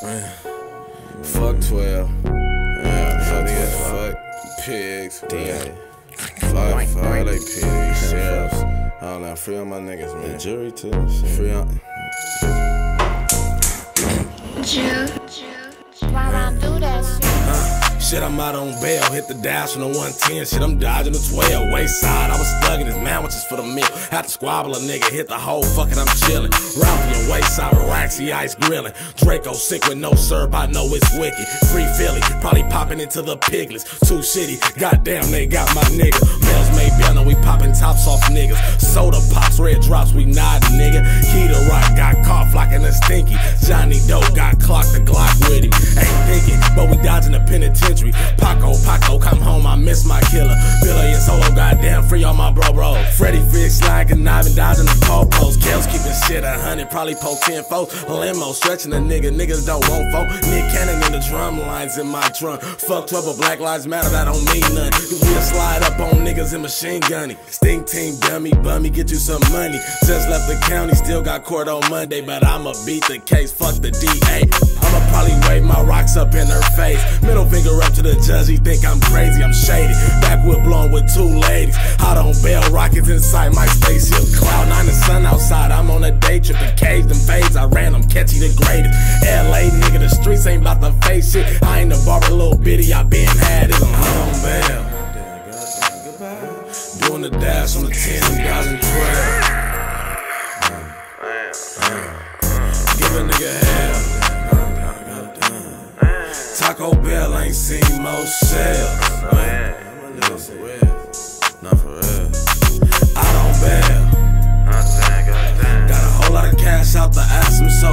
Fuck 12. Fuck pigs. Damn. Fuck they pig shells. I don't know. Free on my niggas, man. The jury too. Free on. Why I do that shit? Shit, I'm out on bail, hit the dash on the 110. Shit, I'm dodging the 12. Wayside, I was thugging his sandwiches for the meal. Had to squabble a nigga, hit the hole, fuck it, I'm chilling. Ralphie and Wayside, Raxy ice grilling. Draco sick with no syrup, I know it's wicked. Free Philly, probably popping into the piglets. Too shitty, goddamn, they got my nigga. Bells may be, I know we popping tops off niggas. Soda pops, red drops, we nod, nigga. Key to Rock got caught flocking a stinky. Johnny Doe got clocked, the Glock with him. Ain't thinking, but we dodging the penitentiary. Paco, come home, I miss my killer. Billy and Solo, goddamn, free on my bro. Freddy Fix, slide, conniving, dodging the pole post. Kells keeping shit 100, probably post 10 folks. Limo, stretching a nigga, niggas don't want folk. Nick Cannon in the drum lines in my trunk. Fuck trouble, Black Lives Matter, that don't mean nothing. Cause we'll slide up on niggas and machine gunning. Stinc Team, dummy, bummy, get you some money. Just left the county, still got court on Monday, but I'ma beat the case, fuck the DA. I'ma probably wave my rocks up in her face. Middle finger up to the judge, he think I'm crazy, I'm shady. Backwood blowing with two ladies. Hot on bail, rockets inside my spaceship. Cloud nine, the sun outside, I'm on a day trip. The cage, them fades, I ran them, Ketchy the greatest. LA nigga, the streets ain't about to face shit. I ain't a barber, little bitty, I been had it. I'm hot on bail. Doing the dash on the 10, 2012. Give a nigga hell. Taco Bell ain't seen more sales. Not for real. I don't bail. Got a whole lot of cash out the ass, I'm so